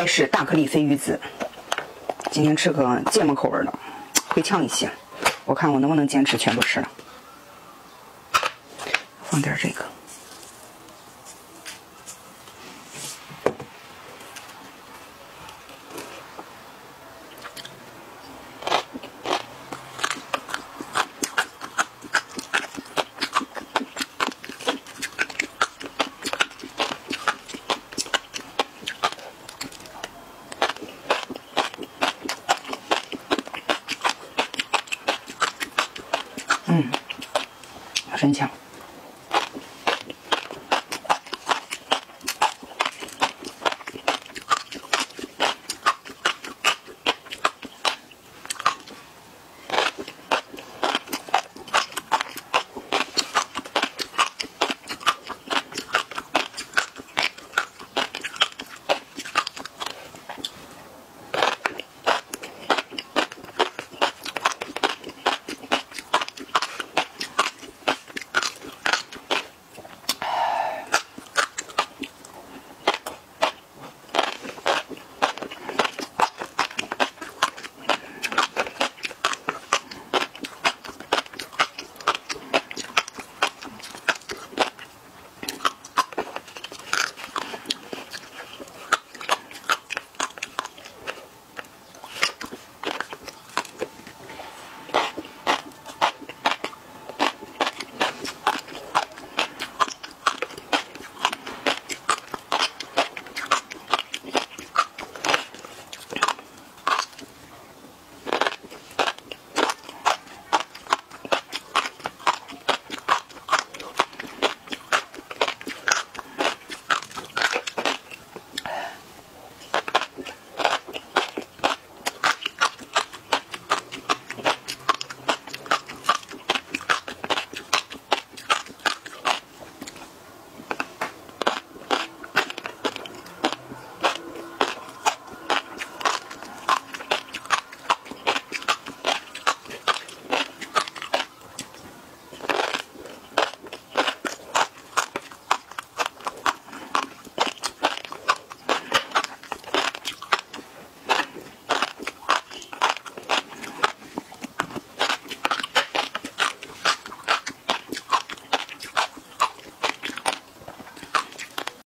再是大颗粒飞鱼子。今天吃个芥末口味的，会呛一些。我看我能不能坚持全部吃了。放点这个。 真香。